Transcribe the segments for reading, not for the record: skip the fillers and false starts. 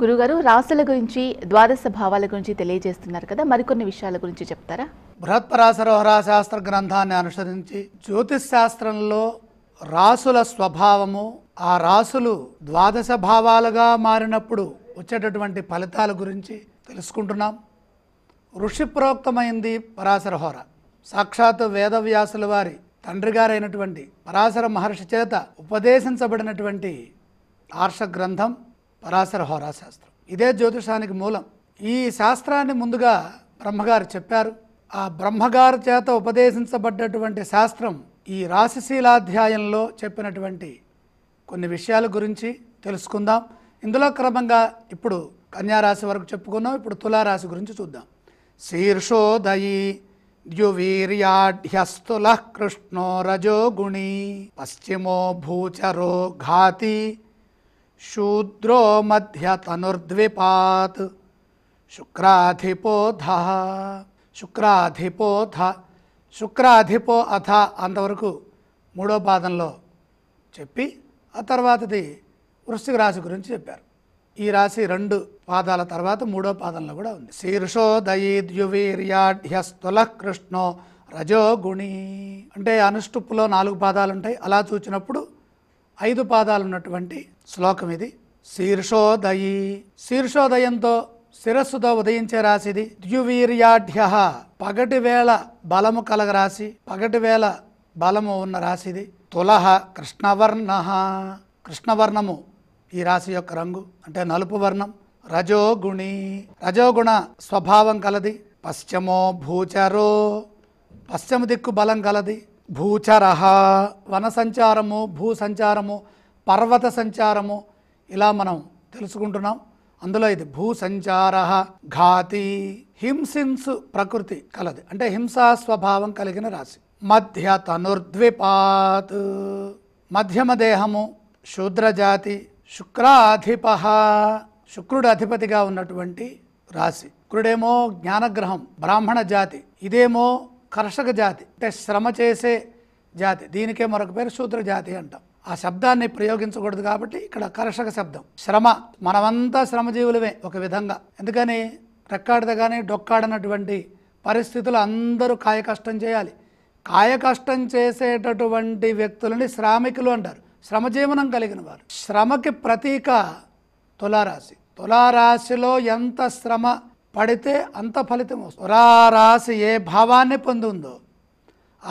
గురుగారు రాశుల గురించి ద్వాదశ భావాల గురించి తెలియజేస్తున్నారు కదా, మరికొన్ని విషయాల గురించి చెప్తారా? బృహత్పరాశరోహరా శాస్త్ర గ్రంథాన్ని అనుసరించి జ్యోతిష్ శాస్త్రంలో రాసుల స్వభావము, ఆ రాసులు ద్వాదశ భావాలుగా మారినప్పుడు వచ్చేటటువంటి ఫలితాల గురించి తెలుసుకుంటున్నాం. ఋషి ప్రోక్తమైంది పరాశరహోర. సాక్షాత్ వేదవ్యాసుల వారి తండ్రి గారైనటువంటి పరాశర మహర్షి చేత ఉపదేశించబడినటువంటి ఆర్ష గ్రంథం పరాశర హోరాశాస్త్రం. ఇదే జ్యోతిషానికి మూలం. ఈ శాస్త్రాన్ని ముందుగా బ్రహ్మగారు చెప్పారు. ఆ బ్రహ్మగారు చేత ఉపదేశించబడ్డటువంటి శాస్త్రం. ఈ రాశిశీలాధ్యాయంలో చెప్పినటువంటి కొన్ని విషయాల గురించి తెలుసుకుందాం. ఇందులో క్రమంగా ఇప్పుడు కన్యారాశి వరకు చెప్పుకున్నాం. ఇప్పుడు తులారాశి గురించి చూద్దాం. శీర్షోదయీ ద్యువీర్యాఢ్యస్తుల కృష్ణో రజో గుణీ పశ్చిమో భూచరో ఘాతి శూద్రో మధ్య తనుర్ద్విపాత్ శుక్రాధిపో అథ అంతవరకు మూడో పాదంలో చెప్పి ఆ తర్వాతది వృశ్చిక రాశి గురించి చెప్పారు. ఈ రాశి రెండు పాదాల తర్వాత మూడో పాదంలో కూడా ఉంది. శీర్షోదయీ ద్యువీర్యాఢ్యస్తుల కృష్ణో రజో గుణీ అంటే అనుష్టుప్పులో 4 పాదాలు ఉంటాయి. అలా చూచినప్పుడు 5 పాదాలు ఉన్నటువంటి శ్లోకం ఇది. శీర్షోదయీ శీర్షోదయంతో శిరస్సుతో ఉదయించే రాశిది. ద్యువీర్యాఢ్య పగటి వేళ బలము కలగ రాశి, పగటి వేళ బలము ఉన్న రాశిది. తులహ కృష్ణవర్ణము ఈ రాశి యొక్క రంగు, అంటే నలుపు వర్ణం. రజోగుణి రజోగుణ స్వభావం కలది. పశ్చిమో భూచరో పశ్చిమ దిక్కు బలం కలది. భూచర వన సంచారము, భూ సంచారము, పర్వత సంచారము ఇలా మనం తెలుసుకుంటున్నాం. అందులో ఇది భూ సంచార. ఘాతి హింసింసు ప్రకృతి కలది, అంటే హింసా స్వభావం కలిగిన రాశి. మధ్య తనుర్ద్విపాత్ మధ్యమ దేహము, శూద్రజాతి. శుక్రాధిప శుక్రుడు అధిపతిగా ఉన్నటువంటి రాశి. శుక్రుడేమో జ్ఞానగ్రహం, బ్రాహ్మణ జాతి. ఇదేమో కర్షక జాతి, అంటే శ్రమ చేసే జాతి. దీనికే మరొక పేరు శూద్ర జాతి అంటాం. ఆ శబ్దాన్ని ప్రయోగించకూడదు కాబట్టి ఇక్కడ కర్షక శబ్దం. శ్రమ, మనమంతా శ్రమజీవులమే ఒక విధంగా. ఎందుకని రెక్కాడదగానే డొక్కాడనటువంటి పరిస్థితులు అందరూ కాయకష్టం చేయాలి. కాయకష్టం చేసేటటువంటి వ్యక్తులని శ్రామికులు అంటారు, శ్రమజీవనం కలిగిన వారు. శ్రమకి ప్రతీక తులారాశి. తులారాశిలో ఎంత శ్రమ పడితే అంత ఫలితం వస్తుంది. తులారాశి ఏ భావాన్ని పొందుందో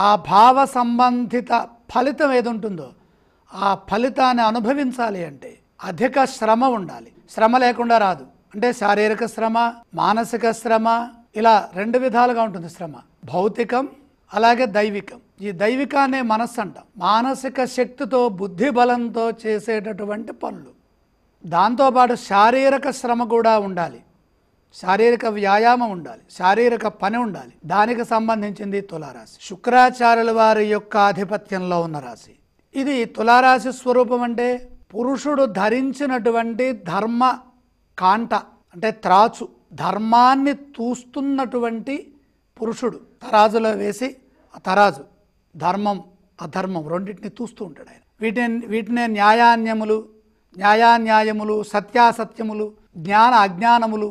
ఆ భావ సంబంధిత ఫలితం ఏది ఉంటుందో ఆ ఫలితాన్ని అనుభవించాలి అంటే అధిక శ్రమ ఉండాలి. శ్రమ లేకుండా రాదు. అంటే శారీరక శ్రమ, మానసిక శ్రమ ఇలా 2 విధాలుగా ఉంటుంది శ్రమ. భౌతికం అలాగే దైవికం. ఈ దైవికాన్ని మనస్సు అంటాం. మానసిక శక్తితో బుద్ధి బలంతో చేసేటటువంటి పనులు. దాంతోపాటు శారీరక శ్రమ కూడా ఉండాలి, శారీరక వ్యాయామం ఉండాలి, శారీరక పని ఉండాలి. దానికి సంబంధించింది తులారాశి. శుక్రాచార్యుల వారి యొక్క ఆధిపత్యంలో ఉన్న రాశి ఇది. తులారాశి స్వరూపం అంటే పురుషుడు ధరించినటువంటి ధర్మ కాంట, అంటే త్రాచు, ధర్మాన్ని తూస్తున్నటువంటి పురుషుడు. తరాజులో వేసి ఆ తరాజు ధర్మం అధర్మం రెండింటిని తూస్తూ ఉంటాడు ఆయన. వీటినే న్యాయాన్యాయములు, సత్యాసత్యములు, జ్ఞాన అజ్ఞానములు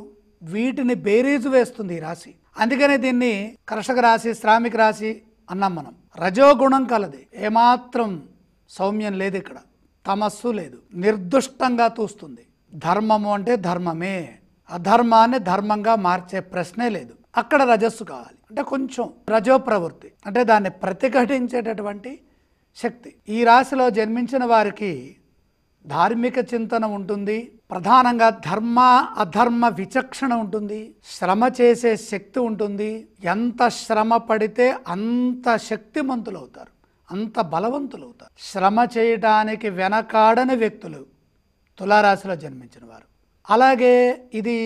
వీటిని బేరీజు వేస్తుంది ఈ రాశి. అందుకనే దీన్ని కర్షక రాశి, శ్రామిక రాశి అన్నాం మనం. రజోగుణం కలది, ఏమాత్రం సౌమ్యం లేదు ఇక్కడ, తమస్సు లేదు, నిర్దుష్టంగా తూస్తుంది. ధర్మము అంటే ధర్మమే, అధర్మాన్ని ధర్మంగా మార్చే ప్రశ్నే లేదు. అక్కడ రజస్సు కావాలి, అంటే కొంచెం రజో ప్రవృత్తి, అంటే దాన్ని ప్రతిఘటించేటటువంటి శక్తి. ఈ రాశిలో జన్మించిన వారికి ధార్మిక చింతన ఉంటుంది, ప్రధానంగా ధర్మ అధర్మ విచక్షణ ఉంటుంది, శ్రమ చేసే శక్తి ఉంటుంది. ఎంత శ్రమ పడితే అంత శక్తిమంతులు అవుతారు, అంత బలవంతులు అవుతారు. శ్రమ చేయడానికి వెనకాడని వ్యక్తులు తులారాశిలో జన్మించిన వారు. అలాగే ఇది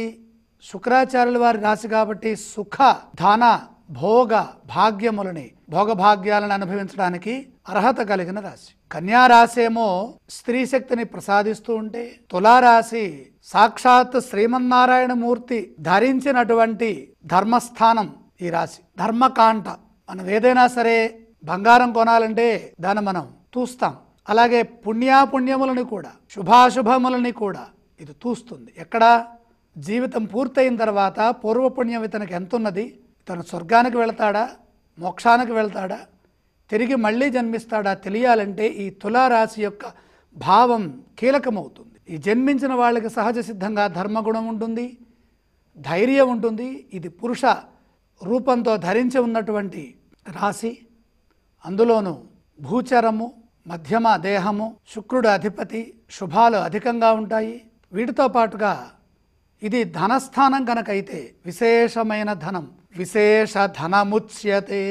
శుక్రాచార్యుల వారి రాశి కాబట్టి సుఖ ధన భోగభాగ్యాలను అనుభవించడానికి అర్హత కలిగిన రాశి. కన్యారాశి ఏమో స్త్రీ శక్తిని ప్రసాదిస్తూ ఉంటే, తులారాశి సాక్షాత్ శ్రీమన్నారాయణ మూర్తి ధరించినటువంటి ధర్మస్థానం ఈ రాశి. ధర్మకాంట. మనం ఏదైనా సరే బంగారం కొనాలంటే దాన్ని మనం చూస్తాం. అలాగే పుణ్యాపుణ్యములని కూడా, శుభాశుభములని కూడా ఇది చూస్తుంది. ఎక్కడ జీవితం పూర్తయిన తర్వాత పూర్వపుణ్యం ఇతనికి ఎంత ఉన్నది, తను స్వర్గానికి వెళతాడా, మోక్షానికి వెళతాడా, తిరిగి మళ్ళీ జన్మిస్తాడా తెలియాలంటే ఈ తులారాశి యొక్క భావం కీలకమవుతుంది. ఈ జన్మించిన వాళ్ళకి సహజ సిద్ధంగా ధర్మగుణం ఉంటుంది, ధైర్యం ఉంటుంది. ఇది పురుష రూపంతో ధరించి ఉన్నటువంటి రాశి, అందులోనూ భూచరము, మధ్యమ దేహము, శుక్రుడు అధిపతి, శుభాలు అధికంగా ఉంటాయి. వీటితో పాటుగా ఇది ధనస్థానం కనుకైతే విశేషమైన ధనం, విశేష ధనముచ్యతే.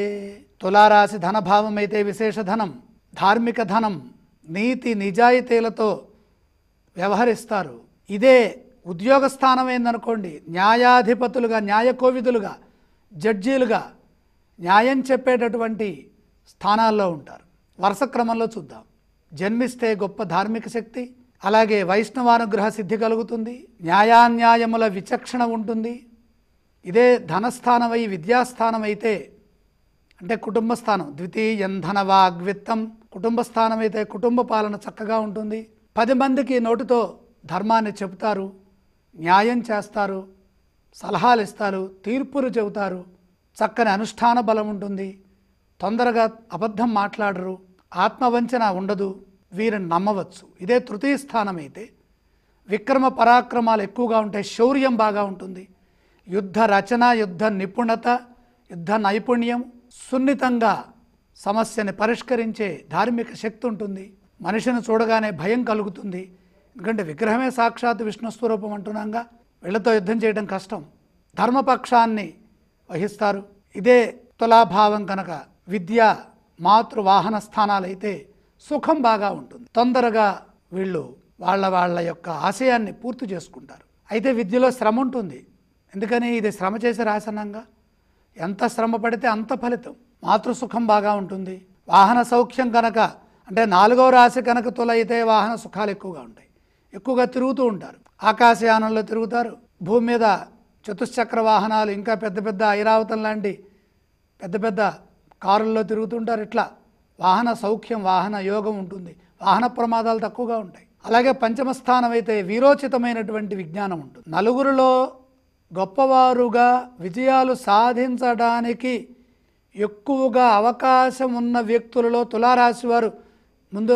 తులారాశి ధనభావం అయితే విశేష ధనం, ధార్మిక ధనం, నీతి నిజాయితీలతో వ్యవహరిస్తారు. ఇదే ఉద్యోగ స్థానం ఏందనుకోండి, న్యాయాధిపతులుగా, న్యాయకోవిదులుగా, జడ్జీలుగా న్యాయం చెప్పేటటువంటి స్థానాల్లో ఉంటారు. వరుస క్రమంలో చూద్దాం. జన్మిస్తే గొప్ప ధార్మిక శక్తి, అలాగే వైష్ణవానుగ్రహ సిద్ధి కలుగుతుంది, న్యాయాన్యాయముల విచక్షణ ఉంటుంది. ఇదే ధనస్థానమై విద్యాస్థానమైతే అంటే కుటుంబ స్థానం, ద్వితీయం ధనవాగ్విత్తం, కుటుంబ స్థానమైతే కుటుంబ పాలన చక్కగా ఉంటుంది. 10 మందికి నోటితో ధర్మాన్ని చెబుతారు, న్యాయం చేస్తారు, సలహాలు ఇస్తారు, తీర్పులు చెబుతారు. చక్కని అనుష్ఠాన బలం ఉంటుంది, తొందరగా అబద్ధం మాట్లాడరు, ఆత్మవంచన ఉండదు, వీరిని నమ్మవచ్చు. ఇదే తృతీయ స్థానం అయితే విక్రమ పరాక్రమాలు ఎక్కువగా ఉంటాయి, శౌర్యం బాగా ఉంటుంది, యుద్ధ రచన, యుద్ధ నిపుణత, యుద్ధ నైపుణ్యం, సున్నితంగా సమస్యని పరిష్కరించే ధార్మిక శక్తి ఉంటుంది. మనిషిని చూడగానే భయం కలుగుతుంది, ఎందుకంటే విగ్రహమే సాక్షాత్ విష్ణు స్వరూపం అంటున్నాగా, వీళ్ళతో యుద్ధం చేయడం కష్టం. ధర్మపక్షాన్ని వహిస్తారు. ఇదే తులాభావం కనుక విద్య, మాతృవాహన స్థానాలైతే సుఖం బాగా ఉంటుంది, తొందరగా వీళ్ళు వాళ్ళ యొక్క ఆశయాన్ని పూర్తి చేసుకుంటారు. అయితే విద్యలో శ్రమ ఉంటుంది, ఎందుకని ఇది శ్రమ చేసే రాసనంగా, ఎంత శ్రమ పడితే అంత ఫలితం. మాతృసుఖం బాగా ఉంటుంది, వాహన సౌఖ్యం కనుక అంటే 4వ రాశి కనుక తుల అయితే వాహన సుఖాలు ఎక్కువగా ఉంటాయి, ఎక్కువగా తిరుగుతూ ఉంటారు, ఆకాశయానంలో తిరుగుతారు, భూమి మీద చతుశ్చక్ర వాహనాలు, ఇంకా పెద్ద పెద్ద ఐరావతం లాంటి పెద్ద పెద్ద కారుల్లో తిరుగుతుంటారు. ఇట్లా వాహన సౌఖ్యం, వాహన యోగం ఉంటుంది, వాహన ప్రమాదాలు తక్కువగా ఉంటాయి. అలాగే పంచమ స్థానం అయితే వీరోచితమైనటువంటి విజ్ఞానం ఉంటుంది, నలుగురిలో గొప్పవారుగా విజయాలు సాధించడానికి ఎక్కువగా అవకాశం ఉన్న వ్యక్తులలో తులారాశి వారు ముందు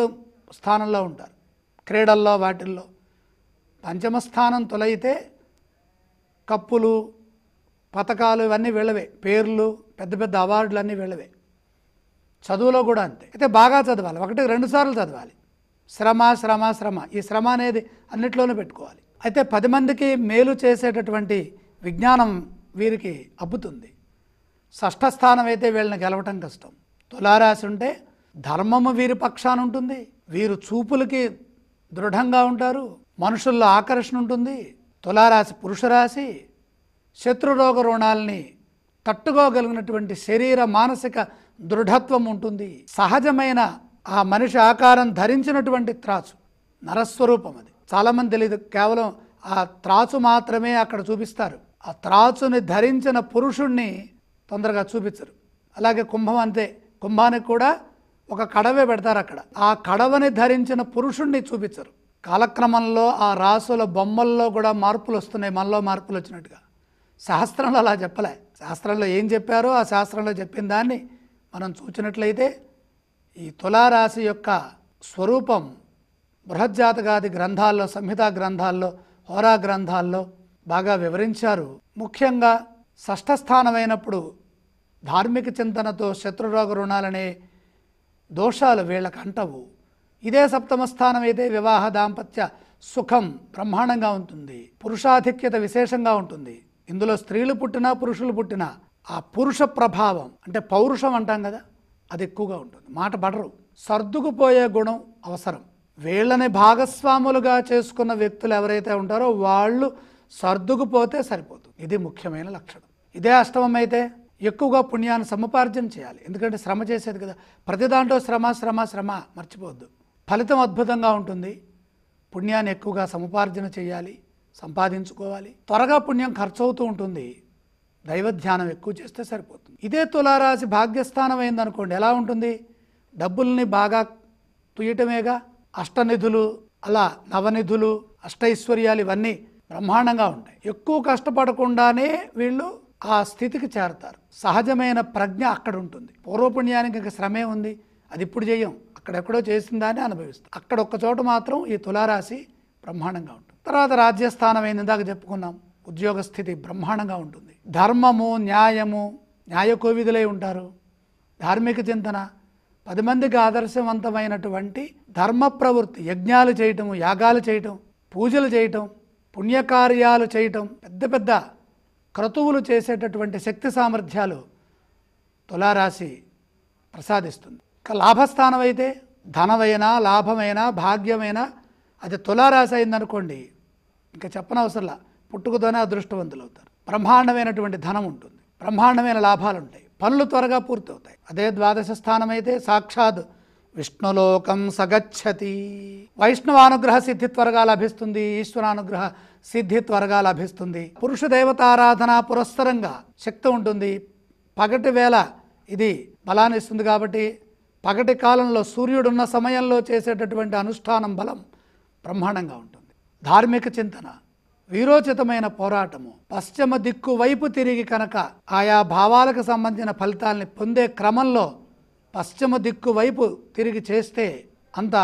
స్థానంలో ఉంటారు, క్రీడల్లో వాటిల్లో. పంచమ స్థానం తులైతే కప్పులు, పథకాలు ఇవన్నీ వెళ్ళవే, పేర్లు, పెద్ద పెద్ద అవార్డులు అన్నీ వెళ్ళవే. చదువులో కూడా అంతే, అయితే బాగా చదవాలి, 1-2 సార్లు చదవాలి. శ్రమ శ్రమ శ్రమ, ఈ శ్రమ అనేది అన్నిట్లోనూ పెట్టుకోవాలి. అయితే 10 మందికి మేలు చేసేటటువంటి విజ్ఞానం వీరికి అబ్బుతుంది. 6వ స్థానం అయితే వీళ్ళని గెలవటం కష్టం. తులారాశి ఉంటే ధర్మము వీరి పక్షాన ఉంటుంది, వీరు చూపులకి దృఢంగా ఉంటారు, మనుషుల్లో ఆకర్షణ ఉంటుంది. తులారాశి పురుషరాశి, శత్రురోగ రుణాలని తట్టుకోగలిగినటువంటి శరీర మానసిక దృఢత్వం ఉంటుంది. సహజమైన ఆ మనిషి ఆకారం ధరించినటువంటి త్రాచు, నరస్వరూపం అది, చాలామంది తెలియదు, కేవలం ఆ త్రాచు మాత్రమే అక్కడ చూపిస్తారు. ఆ త్రాచుని ధరించిన పురుషుణ్ణి తొందరగా చూపించరు. అలాగే కుంభం అంతే, కుంభానికి కూడా ఒక కడవే పెడతారు, అక్కడ ఆ కడవని ధరించిన పురుషుణ్ణి చూపించరు. కాలక్రమంలో ఆ రాసుల బొమ్మల్లో కూడా మార్పులు వస్తున్నాయి, మనలో మార్పులు వచ్చినట్టుగా. శాస్త్రంలో అలా చెప్పలే, శాస్త్రంలో ఏం చెప్పారో ఆ శాస్త్రంలో చెప్పిన దాన్ని మనం చూచినట్లయితే ఈ తులారాశి యొక్క స్వరూపం బృహజ్జాతకాది గ్రంథాల్లో, సంహితా గ్రంథాల్లో, హోరా గ్రంథాల్లో బాగా వివరించారు. ముఖ్యంగా 6వ స్థానమైనప్పుడు ధార్మిక చింతనతో శత్రురోగ రుణాలనే దోషాలు వీళ్ళకు అంటవు. ఇదే 7వ స్థానం అయితే వివాహ దాంపత్య సుఖం బ్రహ్మాండంగా ఉంటుంది, పురుషాధిక్యత విశేషంగా ఉంటుంది. ఇందులో స్త్రీలు పుట్టినా పురుషులు పుట్టినా ఆ పురుష ప్రభావం అంటే పౌరుషం అంటాం కదా, అది ఎక్కువగా ఉంటుంది. మాట పడరు, సర్దుకుపోయే గుణం అవసరం. వీళ్ళని భాగస్వాములుగా చేసుకున్న వ్యక్తులు ఎవరైతే ఉంటారో వాళ్ళు సర్దుకుపోతే సరిపోతుంది, ఇది ముఖ్యమైన లక్షణం. ఇదే 8వ అయితే ఎక్కువగా పుణ్యాన్ని సముపార్జన చేయాలి, ఎందుకంటే శ్రమ చేసేది కదా, ప్రతి దాంట్లో శ్రమ శ్రమ శ్రమ మర్చిపోవద్దు. ఫలితం అద్భుతంగా ఉంటుంది, పుణ్యాన్ని ఎక్కువగా సముపార్జన చేయాలి, సంపాదించుకోవాలి. త్వరగా పుణ్యం ఖర్చు అవుతూ ఉంటుంది, దైవ ధ్యానం ఎక్కువ చేస్తే సరిపోతుంది. ఇదే తులారాశి భాగ్యస్థానం అయిందనుకోండి ఎలా ఉంటుంది, డబ్బుల్ని బాగా తుయ్యటమేగా, అష్టనిధులు, అలా నవనిధులు, అష్టైశ్వర్యాలు ఇవన్నీ బ్రహ్మాండంగా ఉంటాయి. ఎక్కువ కష్టపడకుండానే వీళ్ళు ఆ స్థితికి చేరతారు. సహజమైన ప్రజ్ఞ అక్కడ ఉంటుంది. పూర్వపుణ్యానికి ఇంకా శ్రమే ఉంది, అది ఇప్పుడు చేయం, అక్కడెక్కడో చేసిందాన్ని అనుభవిస్తాం. అక్కడ ఒక్క చోట మాత్రం ఈ తులారాశి బ్రహ్మాండంగా ఉంటుంది. తర్వాత రాజ్యస్థానం అయిన ఇందాక చెప్పుకున్నాం, ఉద్యోగ స్థితి బ్రహ్మాండంగా ఉంటుంది. ధర్మము న్యాయము, న్యాయకోవిదులై ఉంటారు. ధార్మిక చింతన, 10 మందికి ఆదర్శవంతమైనటువంటి ధర్మ ప్రవృత్తి, యజ్ఞాలు చేయటం, యాగాలు చేయటం, పూజలు చేయటం, పుణ్యకార్యాలు చేయటం, పెద్ద పెద్ద క్రతువులు చేసేటటువంటి శక్తి సామర్థ్యాలు తులారాశి ప్రసాదిస్తుంది. లాభస్థానం అయితే ధనమైన, లాభమైన, భాగ్యమైన అది తులారాశి అయిందనుకోండి, ఇంకా చెప్పనవసరంలా, పుట్టుకతోనే అదృష్టవంతులు అవుతారు. బ్రహ్మాండమైనటువంటి ధనం ఉంటుంది, బ్రహ్మాండమైన లాభాలు ఉంటాయి, పనులు త్వరగా పూర్తవుతాయి. అదే ద్వాదశ స్థానం అయితే సాక్షాత్ విష్ణులోకం సగచ్చతి, వైష్ణవానుగ్రహ సిద్ధి త్వరగా లభిస్తుంది, ఈశ్వరానుగ్రహ సిద్ధి త్వరగా లభిస్తుంది. పురుష దేవతారాధన పురస్సరంగా శక్తి ఉంటుంది. పగటి వేళ ఇది బలాన్ని ఇస్తుంది కాబట్టి పగటి కాలంలో సూర్యుడున్న సమయంలో చేసేటటువంటి అనుష్ఠానం బలం బ్రహ్మాండంగా ఉంటుంది. ధార్మిక చింతన, వీరోచితమైన పోరాటము, పశ్చిమ దిక్కు వైపు తిరిగి కనుక ఆయా భావాలకు సంబంధించిన ఫలితాలని పొందే క్రమంలో పశ్చిమ దిక్కు వైపు తిరిగి చేస్తే అంత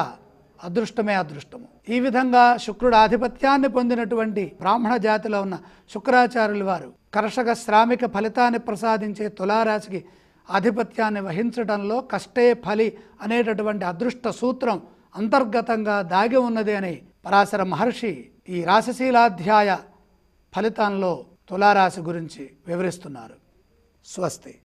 అదృష్టమే అదృష్టము. ఈ విధంగా శుక్రుడు ఆధిపత్యాన్ని పొందినటువంటి బ్రాహ్మణ జాతిలో ఉన్న శుక్రాచార్యుల వారు కర్షక శ్రామిక ఫలితాన్ని ప్రసాదించే తులారాశికి ఆధిపత్యాన్ని వహించడంలో కష్టే ఫలి అనేటటువంటి అదృష్ట సూత్రం అంతర్గతంగా దాగి ఉన్నది అని పరాశర మహర్షి ఈ రాశిశీలాధ్యాయ ఫలితాల్లో తులారాశి గురించి వివరిస్తున్నారు. స్వస్తి.